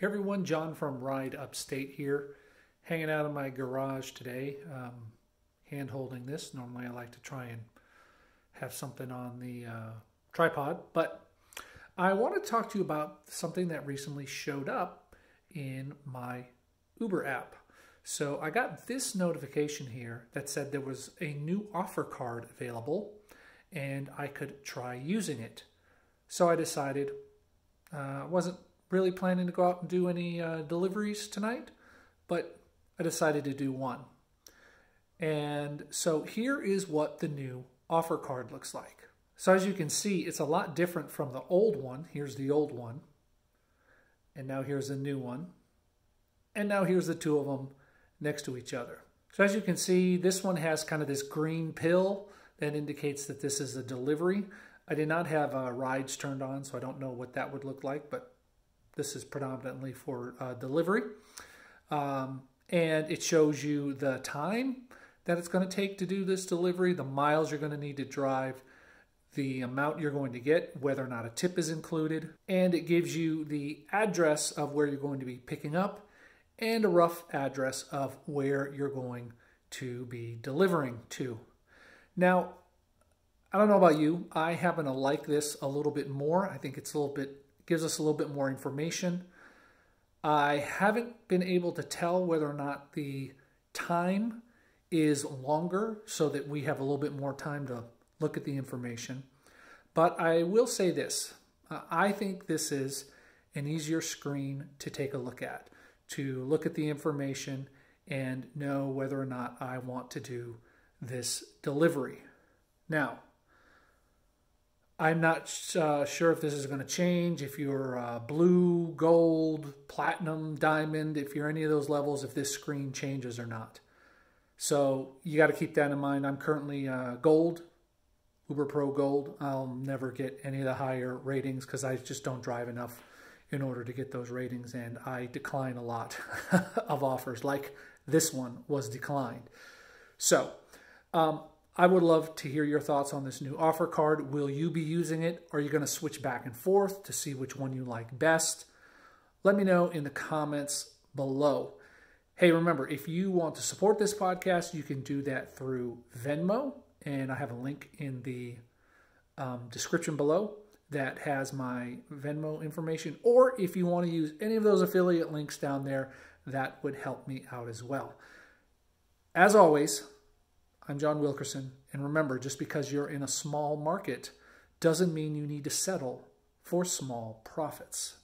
Hey everyone, John from Ride Upstate here, hanging out in my garage today, hand holding this. Normally I like to try and have something on the tripod, but I want to talk to you about something that recently showed up in my Uber app. So I got this notification here that said there was a new offer card available and I could try using it. So I decided I wasn't really planning to go out and do any deliveries tonight, but I decided to do one. And so here is what the new offer card looks like. So as you can see, it's a lot different from the old one. Here's the old one. And now here's the new one. And now here's the two of them next to each other. So as you can see, this one has kind of this green pill that indicates that this is a delivery. I did not have rides turned on, so I don't know what that would look like, but this is predominantly for delivery. And it shows you the time that it's going to take to do this delivery, the miles you're going to need to drive, the amount you're going to get, whether or not a tip is included. And it gives you the address of where you're going to be picking up and a rough address of where you're going to be delivering to. Now, I don't know about you. I happen to like this a little bit more. I think it's a little bit gives us a little bit more information. I haven't been able to tell whether or not the time is longer so that we have a little bit more time to look at the information. But I will say this, I think this is an easier screen to take a look at, to look at the information and know whether or not I want to do this delivery. Now, I'm not sure if this is going to change, if you're blue, gold, platinum, diamond, if you're any of those levels, if this screen changes or not. So you got to keep that in mind. I'm currently gold, Uber Pro gold. I'll never get any of the higher ratings because I just don't drive enough in order to get those ratings. And I decline a lot of offers, like this one was declined. So I would love to hear your thoughts on this new offer card. Will you be using it? Are you going to switch back and forth to see which one you like best? Let me know in the comments below. Hey, remember, if you want to support this podcast, you can do that through Venmo. And I have a link in the description below that has my Venmo information. Or if you want to use any of those affiliate links down there, that would help me out as well. As always, I'm John Wilkerson, and remember, just because you're in a small market doesn't mean you need to settle for small profits.